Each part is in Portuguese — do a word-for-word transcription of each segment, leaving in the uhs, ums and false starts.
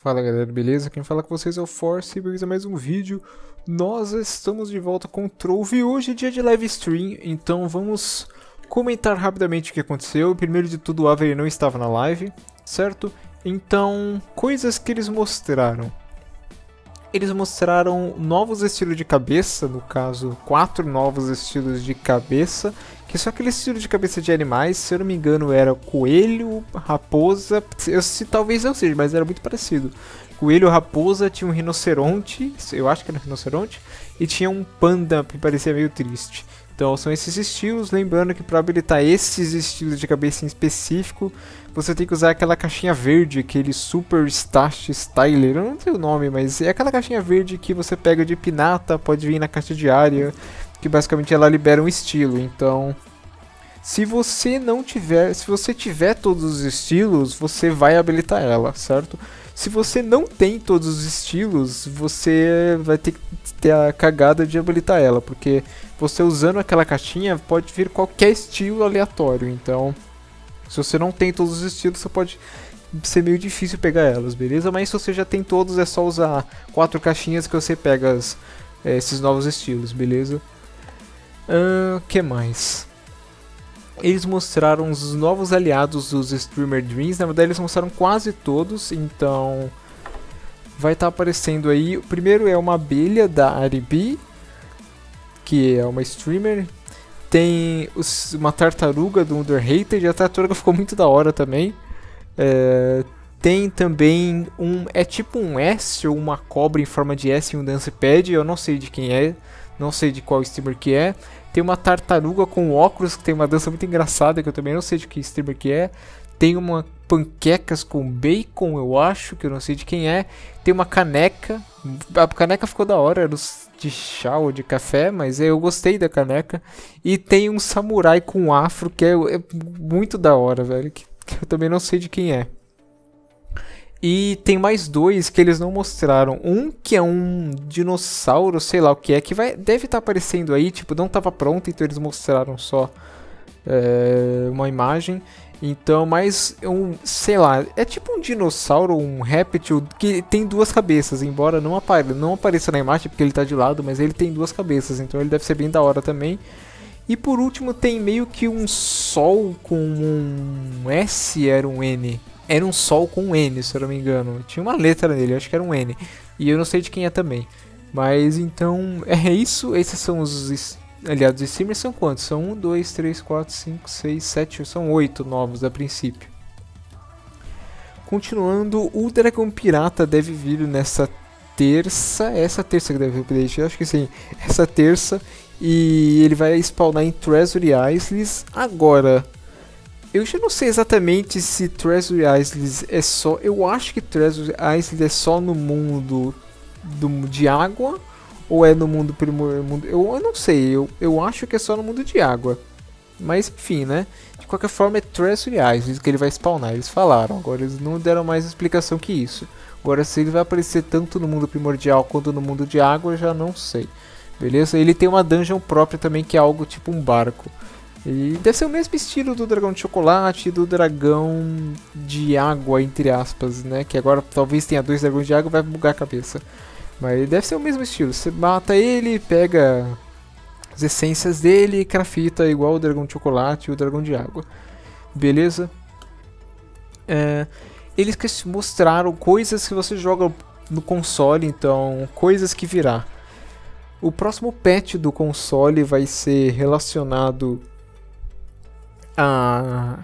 Fala galera, beleza? Quem fala com vocês é o Force E, beleza? Mais um vídeo. Nós estamos de volta com o Trove e hoje é dia de live stream, então vamos comentar rapidamente o que aconteceu. Primeiro de tudo, o Avery não estava na live, certo? Então, coisas que eles mostraram. Eles mostraram novos estilos de cabeça, no caso, quatro novos estilos de cabeça, que são aquele estilo de cabeça de animais, se eu não me engano era coelho, raposa, eu, se, talvez não seja, mas era muito parecido. Coelho, raposa, tinha um rinoceronte, eu acho que era um rinoceronte, e tinha um panda que parecia meio triste. Então são esses estilos, lembrando que para habilitar esses estilos de cabeça em específico, você tem que usar aquela caixinha verde, aquele Super Stash Styler, eu não sei o nome, mas é aquela caixinha verde que você pega de pinata, pode vir na caixa diária, que basicamente ela libera um estilo. Então, se você não tiver, se você tiver todos os estilos, você vai habilitar ela, certo? Se você não tem todos os estilos, você vai ter que ter a cagada de habilitar ela, porque você usando aquela caixinha pode vir qualquer estilo aleatório. Então, se você não tem todos os estilos, você pode ser meio difícil pegar elas, beleza? Mas se você já tem todos, é só usar quatro caixinhas que você pega as, é, esses novos estilos, beleza? O uh, que mais? Eles mostraram os novos aliados dos Streamer Dreams. Na verdade eles mostraram quase todos, então vai estar tá aparecendo aí. O primeiro é uma abelha da Aribi, que é uma streamer. Tem os, uma tartaruga do Underhated, a tartaruga ficou muito da hora também. É, tem também um, é tipo um S ou uma cobra em forma de S e um dance pad, eu não sei de quem é, não sei de qual streamer que é. Tem uma tartaruga com óculos que tem uma dança muito engraçada, que eu também não sei de que streamer que é. Tem uma panquecas com bacon, eu acho, que eu não sei de quem é. Tem uma caneca, a caneca ficou da hora, era de chá ou de café, mas eu gostei da caneca. E tem um samurai com afro, que é, é muito da hora, velho, que, que eu também não sei de quem é. E tem mais dois que eles não mostraram. Um que é um dinossauro, sei lá o que é, que vai, deve estar tá aparecendo aí, tipo, não estava pronto, então eles mostraram só é, uma imagem. Então, mas um, sei lá, é tipo um dinossauro, um réptil, que tem duas cabeças, embora não, apare não apareça na imagem porque ele tá de lado, mas ele tem duas cabeças, então ele deve ser bem da hora também. E por último tem meio que um sol com um S, era um N. Era um sol com um N, se eu não me engano. Tinha uma letra nele, acho que era um N. E eu não sei de quem é também. Mas então, é isso. Esses são os aliados de streamer. São quantos? São um, dois, três, quatro, cinco, seis, sete, são oito novos a princípio. Continuando, o Dragão Pirata deve vir nessa terça. Essa terça que deve vir o update, eu acho que sim. Essa terça. E ele vai spawnar em Treasure Isles agora. Eu já não sei exatamente se Treasure Isles é só... Eu acho que Treasure Isles é só no mundo do, de água, ou é no mundo primor... Mundo, eu, eu não sei, eu, eu acho que é só no mundo de água. Mas enfim, né? De qualquer forma é Treasure Isles que ele vai spawnar, eles falaram. Agora eles não deram mais explicação que isso. Agora se ele vai aparecer tanto no mundo primordial quanto no mundo de água, eu já não sei. Beleza? Ele tem uma dungeon própria também, que é algo tipo um barco. E deve ser o mesmo estilo do dragão de chocolate e do dragão de água, entre aspas, né? Que agora talvez tenha dois dragões de água, vai bugar a cabeça. Mas deve ser o mesmo estilo. Você mata ele, pega as essências dele e crafta igual o dragão de chocolate e o dragão de água. Beleza? É, eles mostraram coisas que você joga no console, então coisas que virá. O próximo patch do console vai ser relacionado... A,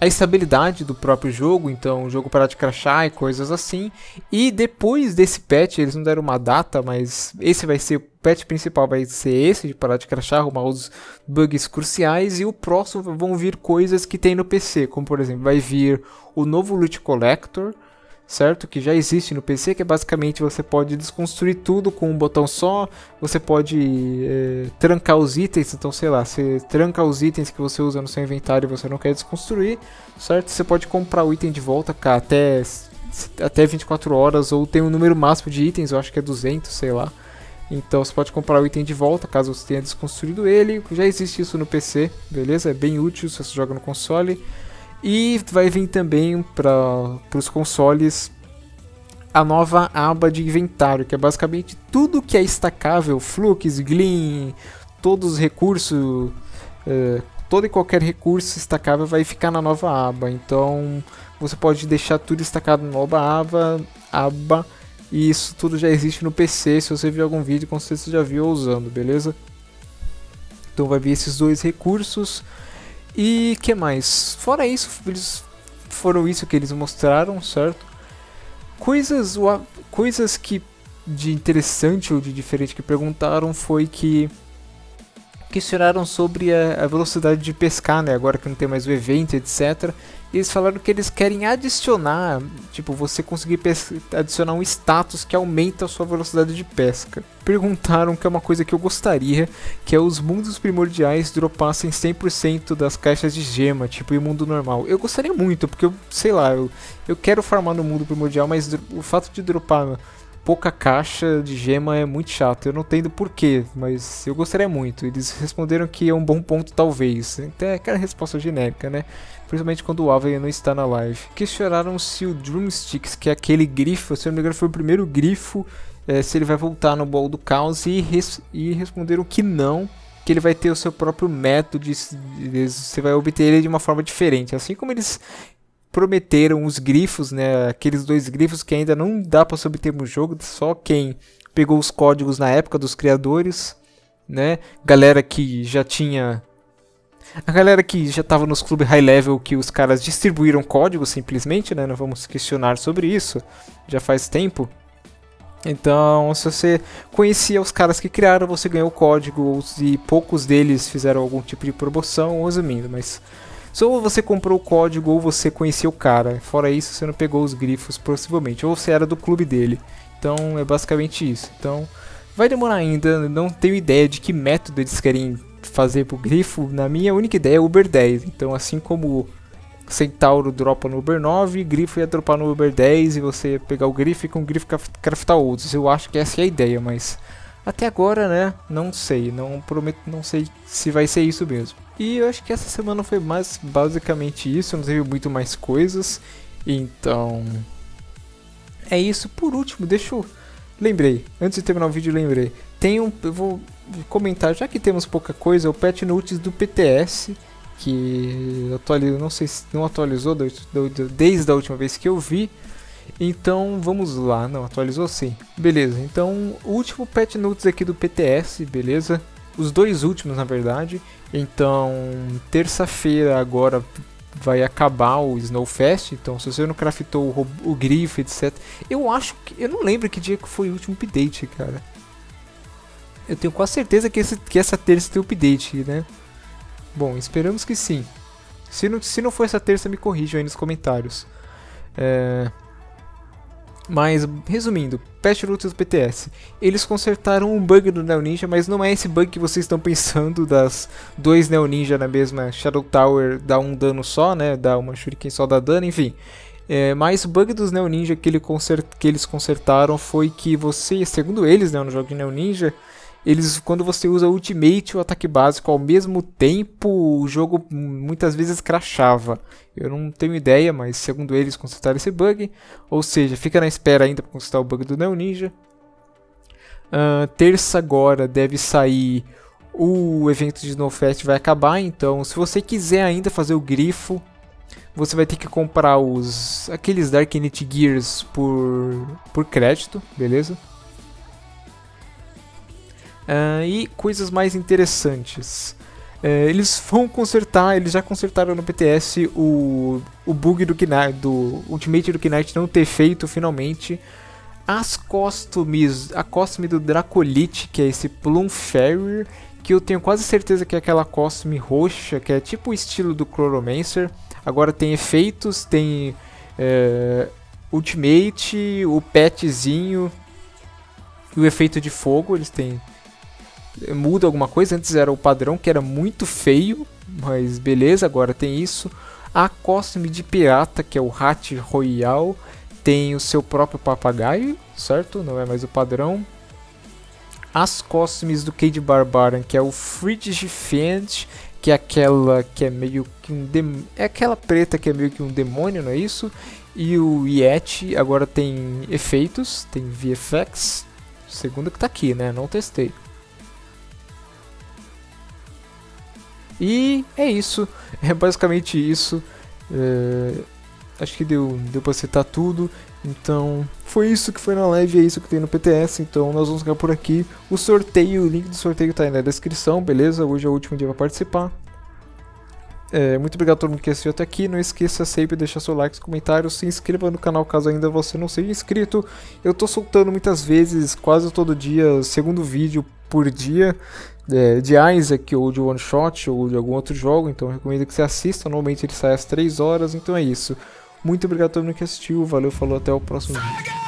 a estabilidade do próprio jogo, então o jogo parar de crashar e coisas assim. E depois desse patch, eles não deram uma data, mas esse vai ser o patch principal, vai ser esse de parar de crashar, arrumar os bugs cruciais. E o próximo vão vir coisas que tem no P C, como por exemplo, vai vir o novo Loot Collector, certo? Que já existe no P C, que é basicamente você pode desconstruir tudo com um botão só. Você pode é, trancar os itens, então sei lá, você tranca os itens que você usa no seu inventário e você não quer desconstruir, certo? Você pode comprar o item de volta cá, até, até vinte e quatro horas, ou tem um número máximo de itens, eu acho que é duzentos, sei lá. Então você pode comprar o item de volta caso você tenha desconstruído ele, já existe isso no P C, beleza? É bem útil se você joga no console. E vai vir também para os consoles a nova aba de inventário, que é basicamente tudo que é estacável, flux, gleam, todos os recursos, uh, todo e qualquer recurso estacável vai ficar na nova aba. Então você pode deixar tudo estacado na nova aba, aba e isso tudo já existe no P C. Se você viu algum vídeo, com certeza você já viu usando, beleza? Então vai vir esses dois recursos. E que mais? Fora isso, eles foram isso que eles mostraram, certo? Coisas, coisas que de interessante ou de diferente que perguntaram foi que questionaram sobre a, a velocidade de pescar, né? Agora que não tem mais o evento, etcétera. E eles falaram que eles querem adicionar, tipo, você conseguir adicionar um status que aumenta a sua velocidade de pesca. Perguntaram que é uma coisa que eu gostaria, que é os mundos primordiais dropassem cem por cento das caixas de gema, tipo em mundo normal. Eu gostaria muito, porque eu, sei lá, eu, eu quero farmar no mundo primordial, mas o fato de dropar pouca caixa de gema é muito chato. Eu não entendo porquê, mas eu gostaria muito. Eles responderam que é um bom ponto, talvez. Até aquela resposta genérica, né? Principalmente quando o Avery não está na live. Questionaram se o Dreamsticks, que é aquele grifo, se eu não me engano foi o primeiro grifo, é, se ele vai voltar no Bowl do Caos, e, res e responderam que não, que ele vai ter o seu próprio método, de, de, você vai obter ele de uma forma diferente. Assim como eles prometeram os grifos, né, aqueles dois grifos que ainda não dá para se obter no jogo, só quem pegou os códigos na época dos criadores, né, galera que já tinha... A galera que já estava nos clubes high level, que os caras distribuíram código simplesmente, né? Não vamos questionar sobre isso, já faz tempo. Então, se você conhecia os caras que criaram, você ganhou o código, e poucos deles fizeram algum tipo de promoção, resumindo, mas... Ou você comprou o código ou você conhecia o cara, fora isso você não pegou os grifos, possivelmente, ou você era do clube dele. Então, é basicamente isso. Então, vai demorar ainda, não tenho ideia de que método eles querem fazer pro grifo. Na minha única ideia é Uber dez, então assim como Centauro dropa no Uber nove, grifo ia dropar no Uber dez e você pegar o grifo e com o grifo craftar outros. Eu acho que essa é a ideia, mas até agora, né, não sei, não prometo, não sei se vai ser isso mesmo. E eu acho que essa semana foi mais basicamente isso, não teve muito mais coisas, então é isso. Por último, deixa eu... Lembrei, antes de terminar o vídeo, lembrei. Tem um, eu vou comentar, já que temos pouca coisa, o patch notes do P T S, que atualizou, não sei se não atualizou da, da, desde a última vez que eu vi. Então vamos lá, não, atualizou sim. Beleza, então o último patch notes aqui do P T S, beleza? Os dois últimos, na verdade. Então, terça-feira agora vai acabar o Snowfest, então se você não craftou o, o grifo, etcétera. Eu acho que... eu não lembro que dia que foi o último update, cara. Eu tenho quase certeza que, esse, que essa terça tem update, né? Bom, esperamos que sim. Se não, se não for essa terça, me corrijam aí nos comentários. É... Mas, resumindo, patch notes do P T S. Eles consertaram um bug do Neo-Ninja, mas não é esse bug que vocês estão pensando das dois Neo-Ninja na mesma Shadow Tower dar um dano só, né? Dar uma shuriken só dá dano, enfim. É, mas o bug dos Neo-Ninja que, ele que eles consertaram foi que você, segundo eles, né, no jogo de Neo-Ninja, eles, quando você usa ultimate e o ataque básico ao mesmo tempo, o jogo muitas vezes crashava. Eu não tenho ideia, mas segundo eles consertaram esse bug. Ou seja, fica na espera ainda para consertar o bug do Neo-Ninja. Uh, terça agora deve sair o evento de Snowfest, vai acabar. Então, se você quiser ainda fazer o grifo, você vai ter que comprar os aqueles Dark Knight Gears por, por crédito, beleza? Uh, e coisas mais interessantes, uh, eles vão consertar, eles já consertaram no P T S o, o bug do, do Ultimate do Knight não ter feito finalmente. As costumes, a costume do Dracolite, que é esse Plum Fairy, que eu tenho quase certeza que é aquela costume roxa, que é tipo o estilo do Chloromancer. Agora tem efeitos, tem uh, Ultimate, o petzinho e o efeito de fogo, eles têm... muda alguma coisa, antes era o padrão que era muito feio, mas beleza, agora tem isso. A costume de pirata, que é o Hat Royal, tem o seu próprio papagaio, certo? Não é mais o padrão. As costumes do Cade Barbaran, que é o Fridge Fiend, que é aquela que é meio que um dem... é aquela preta que é meio que um demônio, não é isso? E o Yeti agora tem efeitos, tem V F X. Segundo que tá aqui, né? Não testei. E é isso. É basicamente isso. É... Acho que deu, deu pra citar tudo. Então, foi isso que foi na live, é isso que tem no P T S. Então, nós vamos ficar por aqui. O sorteio, o link do sorteio tá aí na descrição, beleza? Hoje é o último dia pra participar. É, muito obrigado a todo mundo que assistiu até aqui. Não esqueça sempre de deixar seu like, comentário, se inscreva no canal caso ainda você não seja inscrito. Eu tô soltando muitas vezes, quase todo dia, segundo vídeo por dia, é, de Isaac ou de One Shot ou de algum outro jogo. Então eu recomendo que você assista, normalmente ele sai às três horas. Então é isso, muito obrigado a todo mundo que assistiu, valeu, falou, até o próximo vídeo.